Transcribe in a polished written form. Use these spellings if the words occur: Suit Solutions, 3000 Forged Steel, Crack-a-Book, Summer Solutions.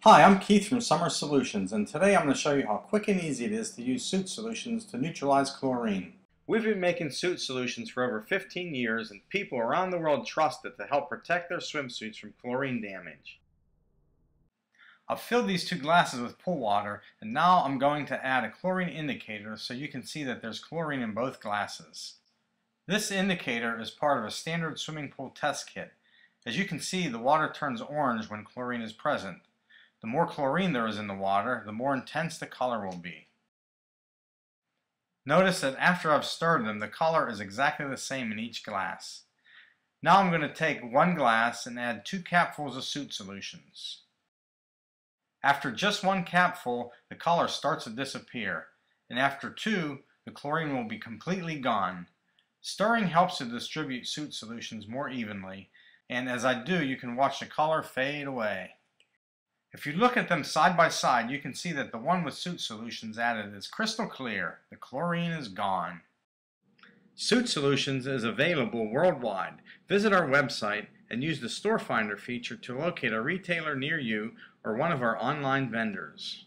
Hi, I'm Keith from Summer Solutions, and today I'm going to show you how quick and easy it is to use Suit Solutions to neutralize chlorine. We've been making Suit Solutions for over 15 years, and people around the world trust it to help protect their swimsuits from chlorine damage. I've filled these two glasses with pool water, and now I'm going to add a chlorine indicator so you can see that there's chlorine in both glasses. This indicator is part of a standard swimming pool test kit. As you can see, the water turns orange when chlorine is present. The more chlorine there is in the water, the more intense the color will be. Notice that after I've stirred them, the color is exactly the same in each glass. Now I'm going to take one glass and add 2 capfuls of Suit Solutions. After just 1 capful, the color starts to disappear, and after 2, the chlorine will be completely gone. Stirring helps to distribute Suit Solutions more evenly, and as I do, you can watch the color fade away. If you look at them side by side, you can see that the one with Suit Solutions added is crystal clear. The chlorine is gone. Suit Solutions is available worldwide. Visit our website and use the Store Finder feature to locate a retailer near you or one of our online vendors.